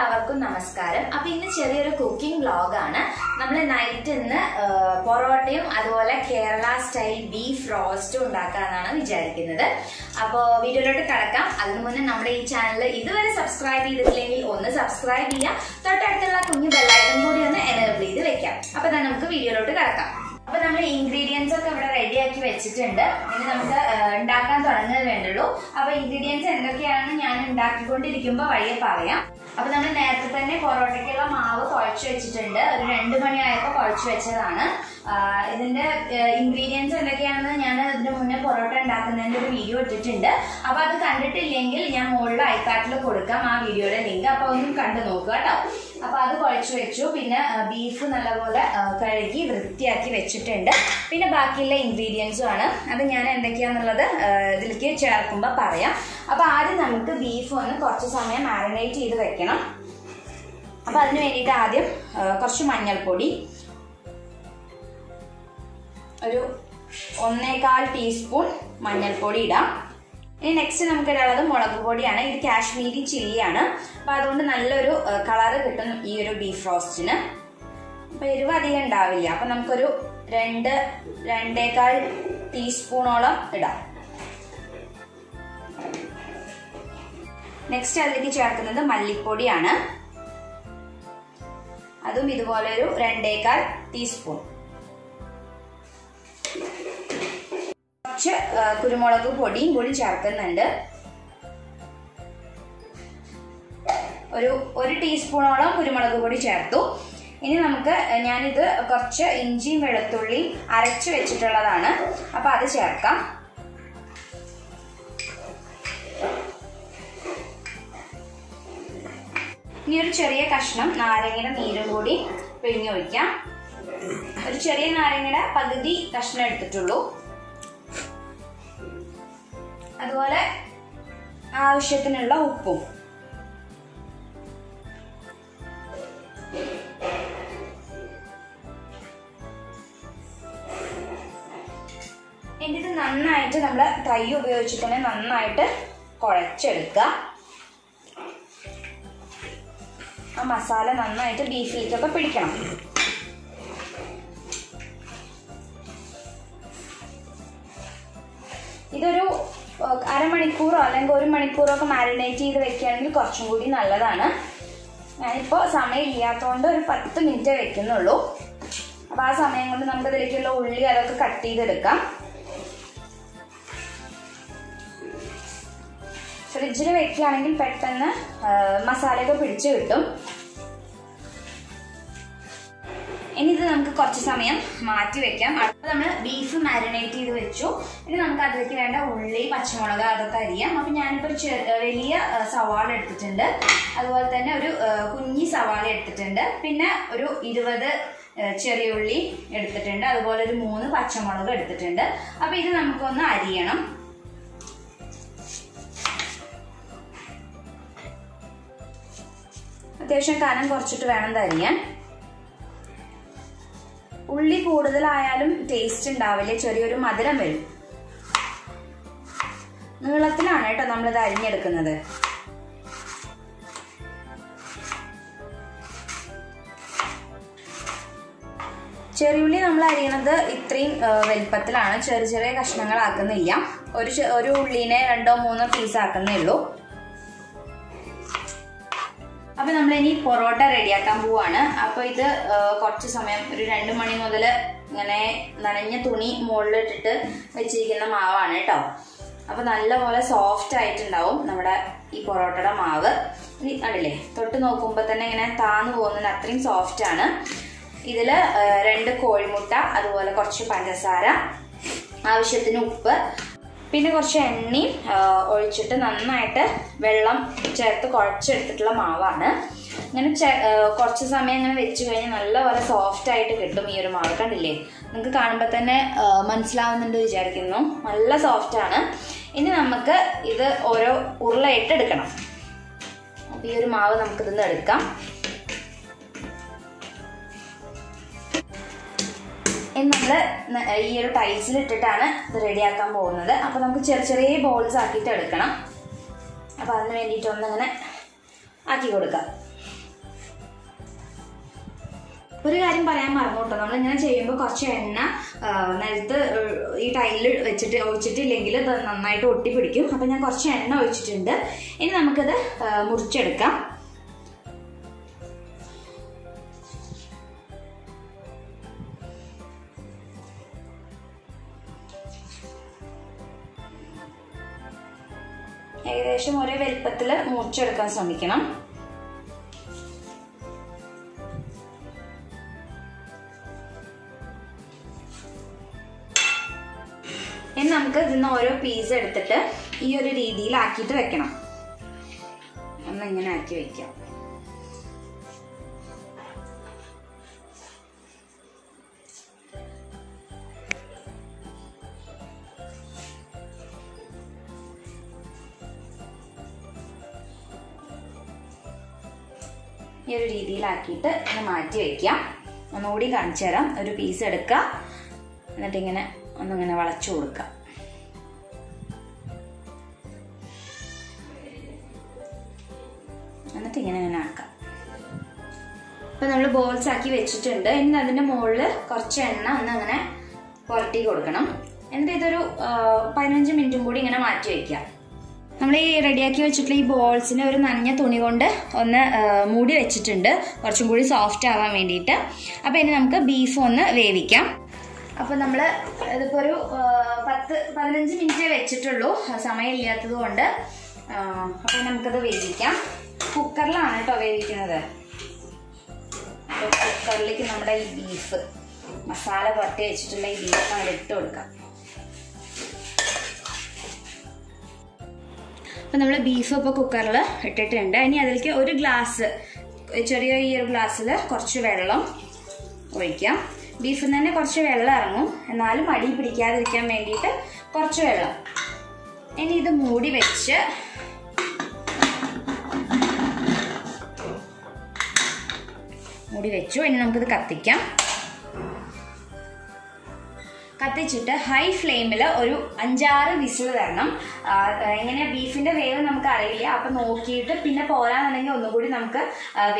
എല്ലാവർക്കും നമസ്കാരം. അപ്പോൾ ഇന്ന് ചെറിയൊരു കുക്കിംഗ് വ്ളോഗാണ്. നമ്മൾ നൈറ്റ് ഇന്ന് പൊറോട്ടയും അതുപോലെ കേരള സ്റ്റൈൽ ബീഫ് റോസ്റ്റും ഉണ്ടാക്കാമെന്നാണ് വിചാരിക്കുന്നത്. അപ്പോൾ വീഡിയോയിലോട്ട് കടക്കാം. അതിനു മുന്നേ നമ്മുടെ ഈ ചാനൽ ഇതുവരെ സബ്സ്ക്രൈബ് ചെയ്തിട്ടില്ലെങ്കിൽ ഒന്ന് സബ്സ്ക്രൈബ് ചെയ്യുക, തൊട്ടടുത്തുള്ള കുഞ്ഞു ബെല്ലൈക്കൺ കൂടി ഒന്ന് എനേബിൾ ചെയ്ത് വെക്കാം. അപ്പോൾ തന്നെ നമുക്ക് വീഡിയോയിലോട്ട് കടക്കാം. അപ്പോൾ നമ്മൾ ഇൻഗ്രീഡിയൻസ് ഒക്കെ ഇവിടെ റെഡിയാക്കി വെച്ചിട്ടുണ്ട്. ഇനി നമുക്ക് ഉണ്ടാക്കാൻ തുടങ്ങുന്നത് വേണ്ടുള്ളൂ. അപ്പോൾ ഇൻഗ്രീഡിയൻസ് എന്തൊക്കെയാണെന്ന് ഞാൻ ഉണ്ടാക്കിക്കൊണ്ടിരിക്കുമ്പോൾ വഴിയെ പറയാം. അപ്പോൾ നമ്മൾ നേരത്തെ തന്നെ പൊറോട്ടയ്ക്കുള്ള മാവ് കുഴച്ച് വെച്ചിട്ടുണ്ട്. ഒരു 2 മണിയായപ്പോൾ കുഴച്ച് വെച്ചതാണ്. ഇതിൻ്റെ ഇൻഗ്രീഡിയൻസ് എന്തൊക്കെയാണെന്ന് ഞാൻ ഇതിന് മുന്നേ പൊറോട്ട ഉണ്ടാക്കുന്നതിൻ്റെ ഒരു വീഡിയോ ഇട്ടിട്ടുണ്ട്. അപ്പോൾ അത് കണ്ടിട്ടില്ലെങ്കിൽ ഞാൻ മുകളിൽ ഐക്കാർട്ടിൽ കൊടുക്കാം ആ വീഡിയോയുടെ ലിങ്ക്. അപ്പോൾ ഒന്നും കണ്ടു നോക്കുക കേട്ടോ. അപ്പോൾ അത് കുഴച്ച് വെച്ചു. പിന്നെ ബീഫ് നല്ലപോലെ കഴുകി വൃത്തിയാക്കി വെച്ചിട്ടുണ്ട്. പിന്നെ ബാക്കിയുള്ള ഇൻഗ്രീഡിയൻസും ആണ്. അത് ഞാൻ എന്തൊക്കെയാണെന്നുള്ളത് ഇതിലേക്ക് ചേർക്കുമ്പോൾ പറയാം. അപ്പോൾ ആദ്യം നമുക്ക് ബീഫ് ഒന്ന് കുറച്ച് സമയം മാരിനേറ്റ് ചെയ്ത് വെക്കണം. അപ്പോൾ അതിന് വേണ്ടിയിട്ട് ആദ്യം കുറച്ച് മഞ്ഞൾപ്പൊടി, ഒരു 1½ ടീസ്പൂൺ മഞ്ഞൾപ്പൊടി ഇടാം. ഇനി നെക്സ്റ്റ് നമുക്ക് ഇടാനുള്ളത് മുളക് പൊടിയാണ്. ഇത് കാശ്മീരി ചില്ലിയാണ്. അപ്പോൾ അതുകൊണ്ട് നല്ലൊരു കളറ് കിട്ടും ഈ ഒരു ബീഫ് റോസ്റ്റിന്. അപ്പോൾ എരിവ് അധികം ഉണ്ടാവില്ല. അപ്പോൾ നമുക്കൊരു 2½ ടീസ്പൂണോളം ഇടാം. നെക്സ്റ്റ് അതിലേക്ക് ചേർക്കുന്നത് മല്ലിപ്പൊടിയാണ്. അതും ഇതുപോലെ ഒരു 2½ ടീസ്പൂൺ. കുറച്ച് കുരുമുളക് പൊടിയും കൂടി ചേർക്കുന്നുണ്ട്. ഒരു ടീസ്പൂണോളം കുരുമുളക് പൊടി ചേർത്തു. ഇനി നമുക്ക് ഞാനിത് കുറച്ച് ഇഞ്ചിയും വെളുത്തുള്ളിയും അരച്ച് വെച്ചിട്ടുള്ളതാണ്. അപ്പോൾ അത് ചേർക്കാം. ഇനി ഒരു ചെറിയ കഷ്ണം നാരങ്ങയുടെ നീരും കൂടി പിഴിഞ്ഞ് ഒഴിക്കാം. ഒരു ചെറിയ നാരങ്ങയുടെ പകുതി കഷ്ണം എടുത്തിട്ടുള്ളൂ. അതുപോലെ ആവശ്യത്തിനുള്ള ഉപ്പും. എന്നിട്ട് നന്നായിട്ട് നമ്മൾ കൈ ഉപയോഗിച്ചിട്ട് തന്നെ നന്നായിട്ട് കുഴച്ചെടുക്കുക. ആ മസാല നന്നായിട്ട് ബീഫിലേക്കൊക്കെ പിടിക്കണം. ഇതൊരു 1/2 മണിക്കൂറോ അല്ലെങ്കിൽ 1 മണിക്കൂറോ ഒക്കെ മാരിനേറ്റ് ചെയ്ത് വെക്കുകയാണെങ്കിൽ കുറച്ചും കൂടി നല്ലതാണ്. ഞാനിപ്പോൾ സമയം ഇല്ലാത്തതുകൊണ്ട് ഒരു 10 മിനിറ്റേ വെക്കുന്നുള്ളൂ. അപ്പോൾ ആ സമയം കൊണ്ട് നമുക്ക് ഇതിലേക്കുള്ള ഉള്ളി അതൊക്കെ കട്ട് ചെയ്തെടുക്കാം. ഫ്രിഡ്ജിൽ വെക്കുകയാണെങ്കിൽ പെട്ടെന്ന് മസാലയൊക്കെ പിടിച്ച് കിട്ടും. ഇനി ഇത് നമുക്ക് കുറച്ച് സമയം മാറ്റി വെക്കാം. അടുത്ത നമ്മൾ ബീഫ് മാരിനേറ്റ് ചെയ്ത് വെച്ചു. ഇനി നമുക്ക് അതിലേക്ക് വേണ്ട ഉള്ളി, പച്ചമുളക് അതൊക്കെ അരിയാം. അപ്പം ഞാനിപ്പോൾ വലിയ സവാള എടുത്തിട്ടുണ്ട്. അതുപോലെ തന്നെ ഒരു കുഞ്ഞി സവാള എടുത്തിട്ടുണ്ട്. പിന്നെ ഒരു 20 ചെറിയ ഉള്ളി എടുത്തിട്ടുണ്ട്. അതുപോലെ ഒരു 3 പച്ചമുളക് എടുത്തിട്ടുണ്ട്. അപ്പോൾ ഇത് നമുക്കൊന്ന് അരിയണം. അത്യാവശ്യം കനം കുറച്ചിട്ട് വേണം തരിയാൻ. ഉള്ളി കൂടുതലായാലും ടേസ്റ്റ് ഉണ്ടാവില്ല, ചെറിയൊരു മധുരം വരും. നീളത്തിലാണ് കേട്ടോ നമ്മളിത് അരിഞ്ഞെടുക്കുന്നത്. ചെറിയുള്ളി നമ്മൾ അരിയണത് ഇത്രയും വലിപ്പത്തിലാണ്. ചെറിയ ചെറിയ കഷ്ണങ്ങളാക്കുന്നില്ല. ഒരു ഉള്ളിനെ 2 3 പീസ് ആക്കുന്നേ ഉള്ളൂ. അപ്പോൾ നമ്മളിനി പൊറോട്ട റെഡിയാക്കാൻ പോവാണ്. അപ്പോൾ ഇത് കുറച്ച് സമയം ഒരു 2 മണി മുതൽ ഇങ്ങനെ നനഞ്ഞ തുണി മുകളിലിട്ടിട്ട് വെച്ചിരിക്കുന്ന മാവാണ് കേട്ടോ. അപ്പോൾ നല്ലപോലെ സോഫ്റ്റ് ആയിട്ടുണ്ടാവും നമ്മുടെ ഈ പൊറോട്ടയുടെ മാവ്. ഇനി കണ്ടില്ലേ, തൊട്ട് നോക്കുമ്പോൾ തന്നെ ഇങ്ങനെ താന്നു പോകുന്നതിന് അത്രയും സോഫ്റ്റാണ്. ഇതിൽ 2 കോഴിമുട്ട, അതുപോലെ കുറച്ച് പഞ്ചസാര, ആവശ്യത്തിന് ഉപ്പ്, പിന്നെ കുറച്ച് എണ്ണയും ഒഴിച്ചിട്ട് നന്നായിട്ട് വെള്ളം ചേർത്ത് കുഴച്ചെടുത്തിട്ടുള്ള മാവാണ്. ഇങ്ങനെ കുറച്ച് സമയം ഇങ്ങനെ വെച്ച് കഴിഞ്ഞാൽ നല്ലപോലെ സോഫ്റ്റായിട്ട് കിട്ടും ഈ ഒരു മാവ്. കണ്ടില്ലേ, നിങ്ങൾക്ക് കാണുമ്പോൾ തന്നെ മനസ്സിലാവുന്നുണ്ട് വിചാരിക്കുന്നു. നല്ല സോഫ്റ്റാണ്. ഇനി നമുക്ക് ഇത് ഓരോ ഉരുളയിട്ട് എടുക്കണം. അപ്പോൾ ഈ ഒരു മാവ് നമുക്കിതിന്ന് എടുക്കാം. നമ്മൾ ഈ ഒരു ടൈൽസിൽ ഇട്ടിട്ടാണ് ഇത് റെഡിയാക്കാൻ പോകുന്നത്. അപ്പോൾ നമുക്ക് ചെറിയ ചെറിയ ബോൾസ് ആക്കിയിട്ട് എടുക്കണം. അപ്പോൾ അതിന് വേണ്ടിയിട്ടൊന്നിങ്ങനെ ആക്കി കൊടുക്കാം. ഒരു കാര്യം പറയാൻ മറന്നു കേട്ടോ, നമ്മളിങ്ങനെ ചെയ്യുമ്പോൾ കുറച്ച് എണ്ണ നിലത്ത് ഈ ടൈലിൽ വെച്ചിട്ട് ഒഴിച്ചിട്ടില്ലെങ്കിൽ അത് നന്നായിട്ട് ഒട്ടി പിടിക്കും. അപ്പം ഞാൻ കുറച്ച് എണ്ണ ഒഴിച്ചിട്ടുണ്ട്. ഇനി നമുക്കത് മുറിച്ചെടുക്കാം. ഏകദേശം ഒരേ വലുപ്പത്തിൽ മുറിച്ചെടുക്കാൻ ശ്രമിക്കണം. ഇനി നമുക്ക് ഇതിന്ന് ഓരോ പീസ് എടുത്തിട്ട് ഈ ഒരു രീതിയിലാക്കിയിട്ട് വെക്കണം. ഒന്നിങ്ങനെ ആക്കി വെക്കാം. ഈ ഒരു രീതിയിലാക്കിയിട്ട് ഒന്ന് മാറ്റി വയ്ക്കാം. ഒന്നുകൂടി കാണിച്ചു തരാം. ഒരു പീസ് എടുക്കുക, എന്നിട്ടിങ്ങനെ ഒന്നിങ്ങനെ വളച്ചു കൊടുക്കുക. എന്നിട്ട് ഇങ്ങനെ ആക്കാം. ഇപ്പൊ നമ്മൾ ബോൾസ് ആക്കി വെച്ചിട്ടുണ്ട്. ഇനി അതിന്റെ മുകളിൽ കുറച്ച് എണ്ണ ഒന്ന് അങ്ങനെ പുരട്ടി കൊടുക്കണം. എന്നിട്ട് ഇതൊരു 15 മിനിറ്റും കൂടി ഇങ്ങനെ മാറ്റി വയ്ക്കാം. നമ്മൾ ഈ റെഡിയാക്കി വെച്ചിട്ടുള്ള ഈ ബോൾസിനെ ഒരു നനഞ്ഞ തുണി കൊണ്ട് ഒന്ന് മൂടി വെച്ചിട്ടുണ്ട്, കുറച്ചും കൂടി സോഫ്റ്റ് ആവാൻ വേണ്ടിയിട്ട്. അപ്പോൾ ഇനി നമുക്ക് ബീഫ് ഒന്ന് വേവിക്കാം. അപ്പോൾ നമ്മൾ ഇതിപ്പോൾ ഒരു 10-15 മിനിറ്റേ വെച്ചിട്ടുള്ളൂ, സമയം ഇല്ലാത്തത് കൊണ്ട്. അപ്പോൾ നമുക്കത് വേവിക്കാം. കുക്കറിലാണ് കേട്ടോ വേവിക്കുന്നത്. കുക്കറിലേക്ക് നമ്മുടെ ഈ ബീഫ് മസാല പുരട്ടി വെച്ചിട്ടുള്ള ഈ ബീഫ് നമ്മൾ ഇട്ട് കൊടുക്കാം. അപ്പം നമ്മൾ ബീഫ് ഇപ്പോൾ കുക്കറിൽ ഇട്ടിട്ടുണ്ട്. ഇനി അതിലേക്ക് ഒരു ഗ്ലാസ്, ചെറിയ ഈ ഒരു ഗ്ലാസ്സിൽ കുറച്ച് വെള്ളം ഒഴിക്കാം. ബീഫിൽ നിന്ന് തന്നെ കുറച്ച് വെള്ളം ഇറങ്ങും, എന്നാലും അടി പിടിക്കാതിരിക്കാൻ വേണ്ടിയിട്ട് കുറച്ച് വെള്ളം. ഇനി ഇത് മൂടി വെച്ച് ഇനി നമുക്കിത് കത്തിക്കാം. കത്തിച്ചിട്ട് ഹൈ ഫ്ലെയിമിൽ ഒരു 5-6 വിസിൽ തരണം. എങ്ങനെ ബീഫിൻ്റെ വേവ് നമുക്ക് അറിയില്ല, അപ്പം നോക്കിയിട്ട് പിന്നെ പോരാന്നുണ്ടെങ്കിൽ ഒന്നുകൂടി നമുക്ക്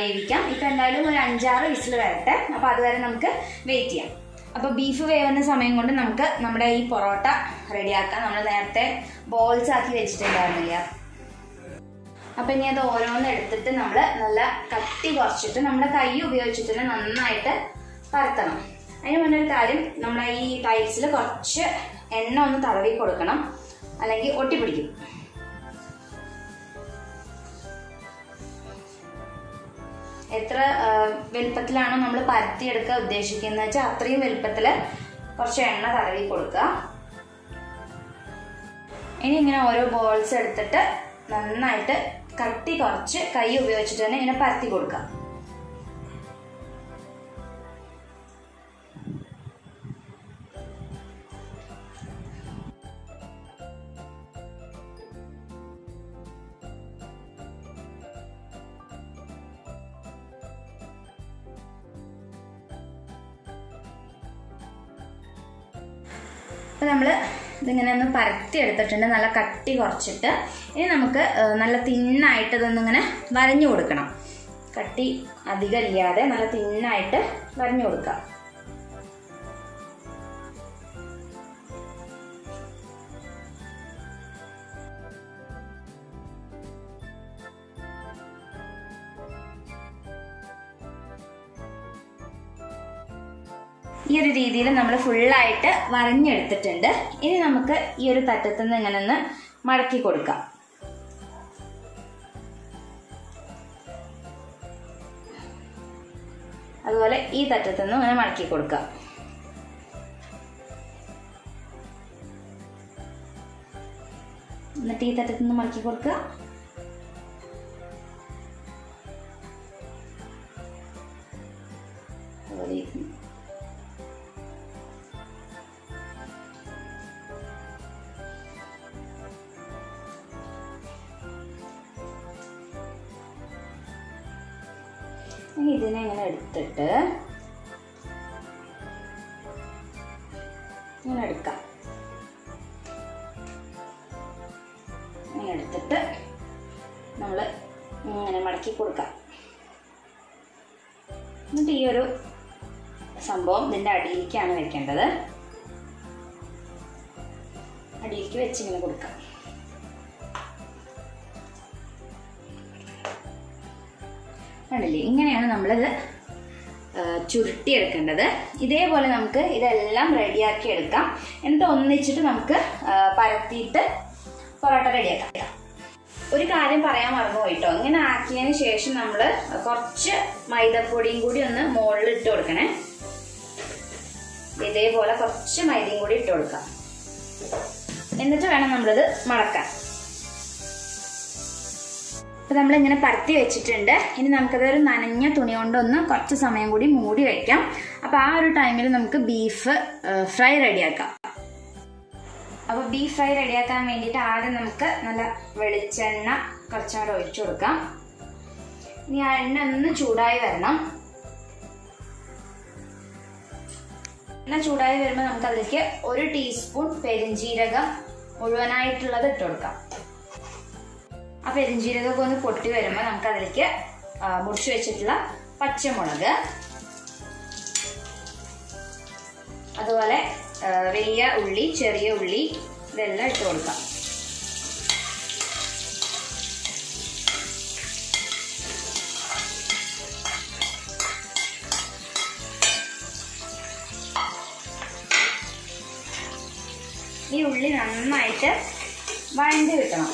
വേവിക്കാം. ഇപ്പം എന്തായാലും ഒരു 5-6 വിസിൽ വരട്ടെ. അപ്പോൾ അതുവരെ നമുക്ക് വെയിറ്റ് ചെയ്യാം. അപ്പോൾ ബീഫ് വേവുന്ന സമയം കൊണ്ട് നമുക്ക് നമ്മുടെ ഈ പൊറോട്ട റെഡിയാക്കാം. നമ്മൾ നേരത്തെ ബോൾസ് ആക്കി വെച്ചിട്ടുണ്ടായിരുന്നില്ല. അപ്പം ഇനി അത് ഓരോന്ന് എടുത്തിട്ട് നമ്മൾ നല്ല കട്ടി കുറച്ചിട്ട് നമ്മുടെ കൈ ഉപയോഗിച്ചിട്ട് തന്നെ നന്നായിട്ട് പരത്തണം. അതിന് മുന്നൊരു കാര്യം, നമ്മുടെ ഈ ടൈൽസിൽ കുറച്ച് എണ്ണ ഒന്ന് തടവി കൊടുക്കണം, അല്ലെങ്കിൽ ഒട്ടിപ്പിടിക്കും. എത്ര വലുപ്പത്തിലാണോ നമ്മൾ പരത്തിയെടുക്കാൻ ഉദ്ദേശിക്കുന്നത് വെച്ചാൽ അത്രയും വലുപ്പത്തിൽ കുറച്ച് എണ്ണ തടവി കൊടുക്കുക. ഇനി ഇങ്ങനെ ഓരോ ബോൾസ് എടുത്തിട്ട് നന്നായിട്ട് കട്ടി കുറച്ച് കൈ ഉപയോഗിച്ചിട്ട് തന്നെ ഇങ്ങനെ പരത്തി കൊടുക്കുക. അപ്പോൾ നമ്മൾ ഇതിങ്ങനെ ഒന്ന് പരത്തി എടുത്തിട്ടുണ്ട്, നല്ല കട്ടി കുറച്ചിട്ട്. ഇനി നമുക്ക് നല്ല തിന്നായിട്ട് ഇതൊന്നിങ്ങനെ വരഞ്ഞു കൊടുക്കണം. കട്ടി അധികം ഇല്ലാതെ നല്ല തിന്നായിട്ട് വരഞ്ഞു കൊടുക്കാം. ഈ ഒരു രീതിയിൽ നമ്മൾ ഫുള്ളായിട്ട് വരഞ്ഞെടുത്തിട്ടുണ്ട്. ഇനി നമുക്ക് ഈ ഒരു തട്ടത്തിൽ നിന്ന് ഇങ്ങനെ ഒന്ന് മടക്കി കൊടുക്കാം. അതുപോലെ ഈ തട്ടത്തിൽ നിന്ന് ഇങ്ങനെ മടക്കി കൊടുക്കാം. എന്നിട്ട് ഈ തട്ടത്തിൽ നിന്ന് മടക്കി കൊടുക്കുക. ഇനി ഇതിനെ ഇങ്ങനെ എടുത്തിട്ട് ഇങ്ങനെ എടുക്കാം. ഇങ്ങനെ എടുത്തിട്ട് നമ്മൾ ഇങ്ങനെ മടക്കി കൊടുക്കാം. എന്നിട്ട് ഈ ഒരു സംഭവം ഇതിൻ്റെ അടിയിലേക്കാണ് വെക്കേണ്ടത്. അടിയിലേക്ക് വെച്ചിങ്ങനെ കൊടുക്കാം. കണ്ടില്ലേ, ഇങ്ങനെയാണ് നമ്മളിത് ചുരുട്ടിയെടുക്കേണ്ടത്. ഇതേപോലെ നമുക്ക് ഇതെല്ലാം റെഡിയാക്കി എടുക്കാം. എന്നിട്ട് ഒന്നിച്ചിട്ട് നമുക്ക് പരത്തിയിട്ട് പൊറോട്ട റെഡിയാക്കാം. ഒരു കാര്യം പറയാൻ മറന്നുപോയിട്ടോ, ഇങ്ങനെ ആക്കിയതിന് ശേഷം നമ്മൾ കുറച്ച് മൈദപ്പൊടിയും കൂടി ഒന്ന് മുകളിൽ ഇട്ട് കൊടുക്കണേ. ഇതേപോലെ കുറച്ച് മൈദയും കൂടി ഇട്ട് കൊടുക്കാം. എന്നിട്ട് വേണം നമ്മളിത് മടക്കാൻ. ഇപ്പം നമ്മളിങ്ങനെ പരത്തി വെച്ചിട്ടുണ്ട്. ഇനി നമുക്കതൊരു നനഞ്ഞ തുണി കൊണ്ടൊന്ന് കുറച്ച് സമയം കൂടി മൂടി വയ്ക്കാം. അപ്പം ആ ഒരു ടൈമിൽ നമുക്ക് ബീഫ് ഫ്രൈ റെഡിയാക്കാം. അപ്പോൾ ബീഫ് ഫ്രൈ റെഡിയാക്കാൻ വേണ്ടിയിട്ട് ആദ്യം നമുക്ക് നല്ല വെളിച്ചെണ്ണ കുറച്ചുകൂടെ ഒഴിച്ചു കൊടുക്കാം. ഇനി ആ എണ്ണ ഒന്ന് ചൂടായി വരണം. എണ്ണ ചൂടായി വരുമ്പോൾ നമുക്കതിലേക്ക് ഒരു ടീസ്പൂൺ പെരിഞ്ജീരകം മുഴുവനായിട്ടുള്ളത് ഇട്ട് കൊടുക്കാം. ആ പെരിഞ്ജീരകമൊക്കെ ഒന്ന് പൊട്ടി വരുമ്പോൾ നമുക്കതിലേക്ക് മുറിച്ച് വെച്ചിട്ടുള്ള പച്ചമുളക്, അതുപോലെ വലിയ ഉള്ളി, ചെറിയ ഉള്ളി ഇതെല്ലാം ഇട്ട് കൊടുക്കാം. ഈ ഉള്ളി നന്നായിട്ട് വഴണ്ട് കിട്ടണം.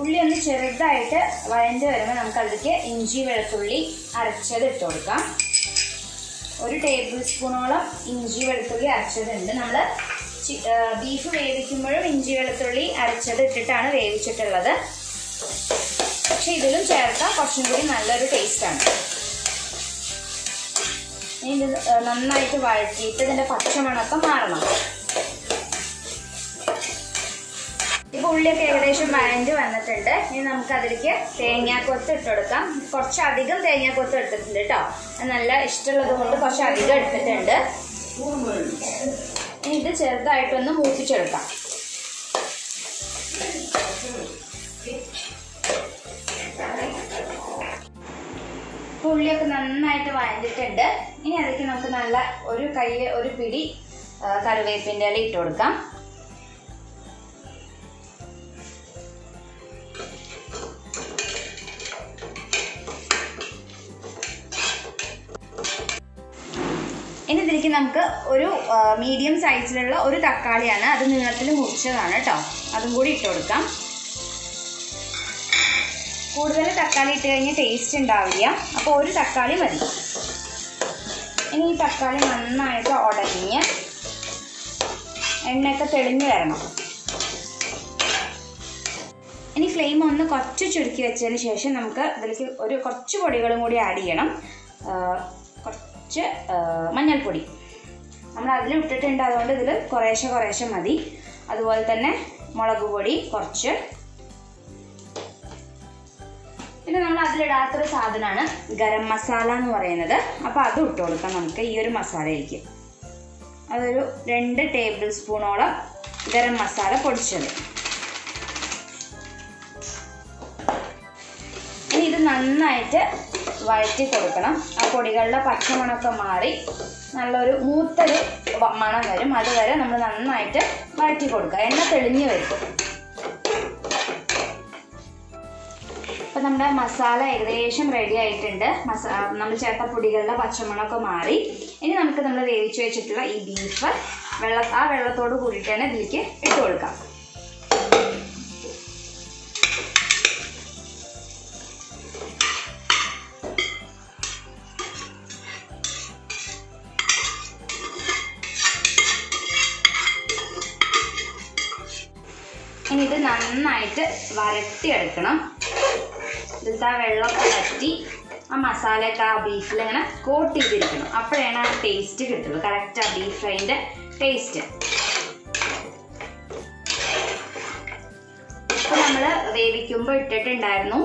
ഉള്ളി ഒന്ന് ചെറുതായിട്ട് വഴണ്ട് വരുമ്പോൾ നമുക്ക് അതിലേക്ക് ഇഞ്ചി വെളുത്തുള്ളി അരച്ചത് ഇട്ട് കൊടുക്കാം. ഒരു ടേബിൾ സ്പൂണോളം ഇഞ്ചി വെളുത്തുള്ളി അരച്ചതുണ്ട്. നമ്മൾ ബീഫ് വേവിക്കുമ്പോഴും ഇഞ്ചി വെളുത്തുള്ളി അരച്ചത് ഇട്ടിട്ടാണ് വേവിച്ചിട്ടുള്ളത്. പക്ഷെ ഇതിലും ചേർത്താൽ കുറച്ചും കൂടി നല്ലൊരു ടേസ്റ്റാണ്. ഇത് നന്നായിട്ട് വഴറ്റിയിട്ട് ഇതിൻ്റെ പച്ചമണമൊക്കെ മാറണം. ഇപ്പോൾ ഉള്ളിയൊക്കെ ഏകദേശം വഴണ്ട് വന്നിട്ടുണ്ട്. ഇനി നമുക്ക് അതിലേക്ക് തേങ്ങാക്കൊത്ത് ഇട്ട് കൊടുക്കാം. കുറച്ചധികം തേങ്ങാക്കൊത്ത് എടുത്തിട്ടുണ്ട് കേട്ടോ, നല്ല ഇഷ്ടമുള്ളത് കൊണ്ട് കുറച്ചധികം എടുത്തിട്ടുണ്ട്. ഇനി ഇത് ചെറുതായിട്ടൊന്ന് മൂപ്പിച്ചെടുക്കാം. ഇപ്പോൾ ഉള്ളിയൊക്കെ നന്നായിട്ട് വഴണ്ടിട്ടുണ്ട്. ഇനി അതിലേക്ക് നമുക്ക് നല്ല ഒരു പിടി കറിവേപ്പിൻ്റെ ഇല ഇട്ട് കൊടുക്കാം. ഇനി ഇതിലേക്ക് നമുക്ക് ഒരു മീഡിയം സൈസിലുള്ള ഒരു തക്കാളിയാണ്, അത് നീളത്തിൽ മുറിച്ചതാണ് കേട്ടോ, അതും കൂടി ഇട്ട് കൊടുക്കാം. കൂടുതൽ തക്കാളി ഇട്ട് കഴിഞ്ഞാൽ ടേസ്റ്റ് ഉണ്ടാവില്ല, അപ്പോൾ ഒരു തക്കാളി മതി. ഇനി ഈ തക്കാളി നന്നായിട്ട് ഉടഞ്ഞ് എണ്ണയൊക്കെ തെളിഞ്ഞ് വരണം. ഇനി ഫ്ലെയിം ഒന്ന് കുറച്ച് ചുരുക്കി വെച്ചതിന് ശേഷം നമുക്ക് ഇതിലേക്ക് ഒരു കുറച്ച് പൊടികളും കൂടി ആഡ് ചെയ്യണം. കുറച്ച് മഞ്ഞൾപ്പൊടി നമ്മൾ അതിൽ ഇട്ടിട്ടുണ്ട്, അതുകൊണ്ട് ഇതിൽ കുറേശ്ശെ കുറേശ്ശെ മതി. അതുപോലെ തന്നെ മുളക് പൊടി കുറച്ച്. പിന്നെ നമ്മൾ അതിലിടാത്തൊരു സാധനമാണ് ഗരം മസാല എന്ന് പറയുന്നത്. അപ്പോൾ അത് ഇട്ട് കൊടുക്കാം. നമുക്ക് ഈ ഒരു മസാലയിലേക്ക് അതൊരു 2 ടേബിൾ സ്പൂണോളം ഗരം മസാല പൊടിച്ചത്. ഇനി ഇത് നന്നായിട്ട് വഴറ്റി കൊടുക്കണം. ആ പൊടികളുടെ പച്ചമണമൊക്കെ മാറി നല്ലൊരു മൂത്തൊരു മണം വരും. അതുവരെ നമ്മൾ നന്നായിട്ട് വഴറ്റി കൊടുക്കുക. എണ്ണ തെളിഞ്ഞ് വരും. അപ്പം നമ്മുടെ മസാല ഏകദേശം റെഡി ആയിട്ടുണ്ട്. നമ്മൾ ചേർത്ത പൊടികളുടെ പച്ചമണമൊക്കെ മാറി. ഇനി നമുക്ക് നമ്മൾ വേവിച്ച് വെച്ചിട്ടുള്ള ഈ ബീഫ് ആ വെള്ളത്തോട് കൂടിയിട്ട് തന്നെ ഇതിലേക്ക് ഇട്ട് കൊടുക്കാം. ഇനി ഇത് നന്നായിട്ട് വരട്ടിയെടുക്കണം. ഇതിലത്തെ ആ വെള്ളമൊക്കെ വറ്റി ആ മസാലയൊക്കെ ആ ബീഫിലിങ്ങനെ കോട്ട് ചെയ്തിരിക്കണം. അപ്പോഴാണ് ആ ടേസ്റ്റ് കിട്ടുള്ളൂ, കറക്റ്റ് ആ ബീഫ് ഫ്രൈൻ്റെ ടേസ്റ്റ്. അപ്പോൾ നമ്മൾ വേവിക്കുമ്പോൾ ഇട്ടിട്ടുണ്ടായിരുന്നു,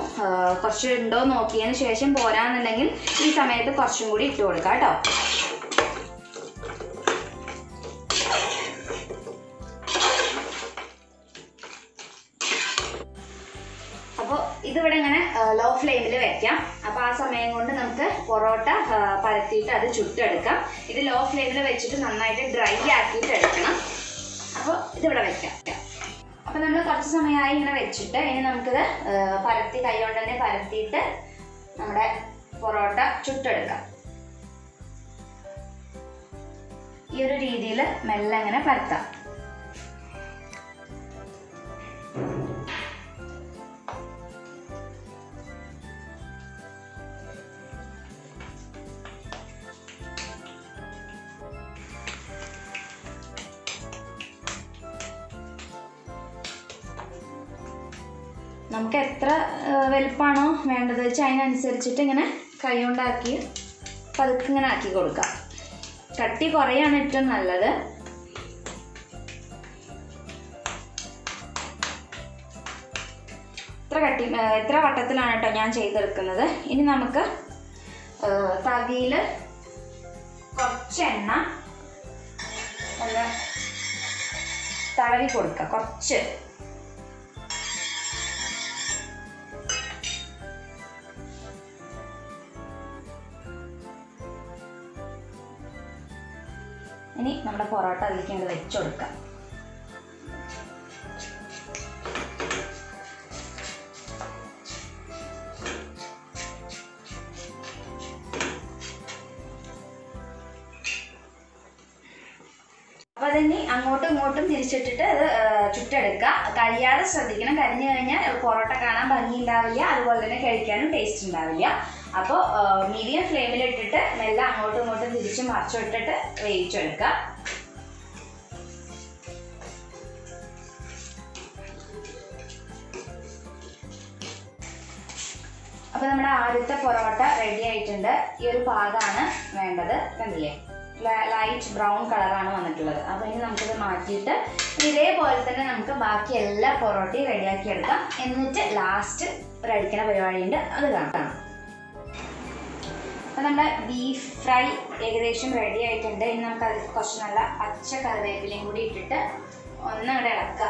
കുറച്ച് ഉണ്ടോ നോക്കിയതിന് ശേഷം പോരാന്നുണ്ടെങ്കിൽ ഈ സമയത്ത് കുറച്ചും കൂടി ഇട്ട് കൊടുക്കാം കേട്ടോ. ഫ്ലെയിമിൽ വെക്കാം. അപ്പോൾ ആ സമയം കൊണ്ട് നമുക്ക് പൊറോട്ട പരത്തിയിട്ട് അത് ചുട്ടെടുക്കാം. ഇത് ലോ ഫ്ലെയിമിൽ വെച്ചിട്ട് നന്നായിട്ട് ഡ്രൈ ആക്കിയിട്ട് എടുക്കണം. അപ്പോൾ ഇതിവിടെ വെക്കാം. അപ്പോൾ നമ്മൾ കുറച്ച് സമയമായി ഇങ്ങനെ വെച്ചിട്ട് ഇനി നമുക്കിത് പരത്തി കൈകൊണ്ട് തന്നെ പരത്തിയിട്ട് നമ്മുടെ പൊറോട്ട ചുട്ടെടുക്കാം. ഈ ഒരു രീതിയിൽ മെല്ലെ അങ്ങനെ പരത്താം. നമുക്ക് എത്ര വലുപ്പമാണോ വേണ്ടത് വെച്ചാൽ അതിനനുസരിച്ചിട്ട് ഇങ്ങനെ കൈ കൊണ്ടാക്കി പതുക്കെ ഇങ്ങനെ ആക്കി കൊടുക്കാം. കട്ടി കുറയാണ് ഏറ്റവും നല്ലത്. എത്ര വട്ടത്തിലാണ് കേട്ടോ ഞാൻ ചെയ്തെടുക്കുന്നത്. ഇനി നമുക്ക് തവിയിൽ കുറച്ചെണ്ണ നല്ല തടവി കൊടുക്കാം. കുറച്ച് ഇനി നമ്മുടെ പൊറോട്ട അതിലേക്ക് ഇങ്ങോട്ട് വെച്ച് കൊടുക്കാം. അപ്പോൾ അതിനി അങ്ങോട്ടും ഇങ്ങോട്ടും തിരിച്ചിട്ടിട്ട് അത് ചുട്ടെടുക്കുക. കരിയാതെ ശ്രദ്ധിക്കണം. കരിഞ്ഞു കഴിഞ്ഞാൽ പൊറോട്ട കാണാൻ ഭംഗിയുണ്ടാവില്ല, അതുപോലെ തന്നെ കഴിക്കാനും ടേസ്റ്റ് ഉണ്ടാവില്ല. അപ്പോൾ മീഡിയം ഫ്ലെയിമിലിട്ടിട്ട് മെല്ലെ അങ്ങോട്ടും ഇങ്ങോട്ടും തിരിച്ച് മറിച്ചിട്ടിട്ട് വേവിച്ചെടുക്കുക. അപ്പോൾ നമ്മുടെ ആദ്യത്തെ പൊറോട്ട റെഡി ആയിട്ടുണ്ട്. ഈ ഒരു പാകമാണ് വേണ്ടത്. കണ്ടില്ലേ, ലൈറ്റ് ബ്രൗൺ കളറാണ് വന്നിട്ടുള്ളത്. അപ്പോൾ ഇനി നമുക്കിത് മാറ്റിയിട്ട് ഇതേപോലെ തന്നെ നമുക്ക് ബാക്കി എല്ലാ പൊറോട്ടയും റെഡിയാക്കി എടുക്കാം. എന്നിട്ട് ലാസ്റ്റ് റെഡിക്കുന്ന പരിപാടിയുണ്ട്, അത് കാണാം. അപ്പോൾ നമ്മുടെ ബീഫ് ഫ്രൈ ഏകദേശം റെഡി ആയിട്ടുണ്ട്. ഇനി നമുക്ക് അതിൽ കുറച്ച് നല്ല പച്ച കറിവേപ്പിലയും കൂടി ഇട്ടിട്ട് ഒന്നിവിടെ ഇളക്കുക.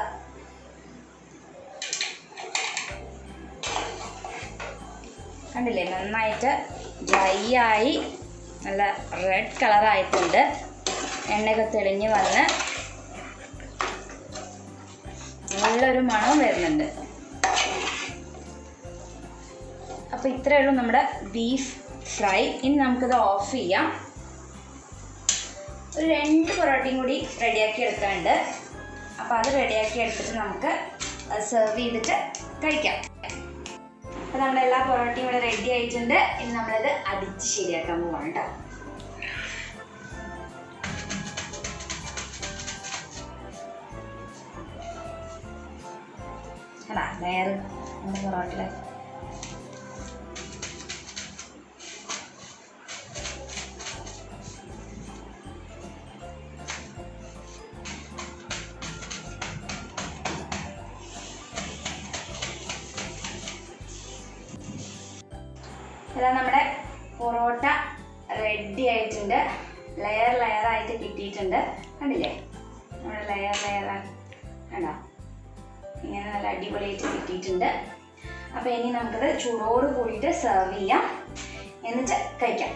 കണ്ടില്ലേ, നന്നായിട്ട് ഡ്രൈ ആയി നല്ല റെഡ് കളറായിട്ടുണ്ട്. എണ്ണയൊക്കെ തെളിഞ്ഞ് വന്ന് നല്ലൊരു മണവും വരുന്നുണ്ട്. അപ്പോൾ ഇത്രയേ ഉള്ളൂ നമ്മുടെ ബീഫ് ഫ്രൈ. ഇനി നമുക്കിത് ഓഫ് ചെയ്യാം. ഒരു 2 പൊറോട്ടയും കൂടി റെഡിയാക്കി എടുക്കാനുണ്ട്. അപ്പോൾ അത് റെഡിയാക്കി എടുത്തിട്ട് നമുക്ക് സെർവ് ചെയ്തിട്ട് കഴിക്കാം. അപ്പോൾ നമ്മുടെ എല്ലാ പൊറോട്ടയും ഇവിടെ റെഡി ആയിട്ടുണ്ട്. ഇനി നമ്മളത് അടിച്ച് ശരിയാക്കാൻ പോവാണ് കേട്ടോ. അതാ വേറെ നമ്മുടെ പൊറോട്ടയിലെ ഇതാ നമ്മുടെ പൊറോട്ട റെഡി ആയിട്ടുണ്ട്. ലെയർ ലെയറായിട്ട് കിട്ടിയിട്ടുണ്ട്. കണ്ടില്ലേ, നമ്മുടെ ലെയർ ലെയറാണ് കണ്ടോ, ഇങ്ങനെ നല്ല അടിപൊളിയായിട്ട് കിട്ടിയിട്ടുണ്ട്. അപ്പോൾ ഇനി നമുക്കത് ചൂടോട് കൂടിയിട്ട് സെർവ് ചെയ്യാം, എന്നിട്ട് കഴിക്കാം.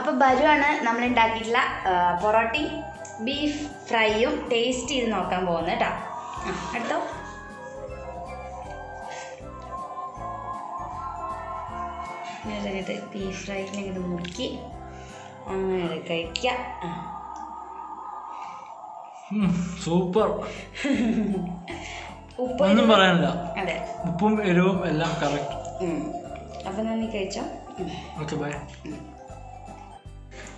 അപ്പോൾ ബരുവാണ് നമ്മളുണ്ടാക്കിയിട്ടുള്ള പൊറോട്ടയും ബീഫ് ഫ്രൈയും ടേസ്റ്റ് ചെയ്ത് നോക്കാൻ പോകുന്നത് കേട്ടോ. അടുത്തോ ഇത് ബീഫ് ഫ്രൈയിലിങ്ങനെ മുറുക്കി അങ്ങനെ കഴിക്കാം. സൂപ്പർ. ഉപ്പൊന്നും പറയാനില്ല, അതെ, ഉപ്പും എരിവും എല്ലാം കറക്റ്റ്. അപ്പം നന്ദി, കഴിച്ചോ. Okay, bye.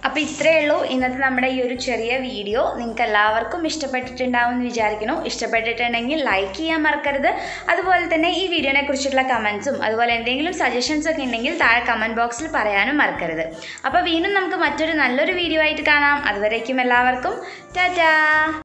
അപ്പോൾ ഇത്രയേ ഉള്ളൂ ഇന്നത്തെ നമ്മുടെ ഈ ഒരു ചെറിയ വീഡിയോ. നിങ്ങൾക്ക് എല്ലാവർക്കും ഇഷ്ടപ്പെട്ടിട്ടുണ്ടാവുമെന്ന് വിചാരിക്കുന്നു. ഇഷ്ടപ്പെട്ടിട്ടുണ്ടെങ്കിൽ ലൈക്ക് ചെയ്യാൻ മറക്കരുത്. അതുപോലെ തന്നെ ഈ വീഡിയോനെ കുറിച്ചുള്ള കമൻസും അതുപോലെ എന്തെങ്കിലും സജഷൻസൊക്കെ ഉണ്ടെങ്കിൽ താഴെ കമൻറ്റ് ബോക്സിൽ പറയാനും മറക്കരുത്. അപ്പോൾ വീണ്ടും നമുക്ക് മറ്റൊരു നല്ലൊരു വീഡിയോ ആയിട്ട് കാണാം. അതുവരേക്കും എല്ലാവർക്കും ടാറ്റാ.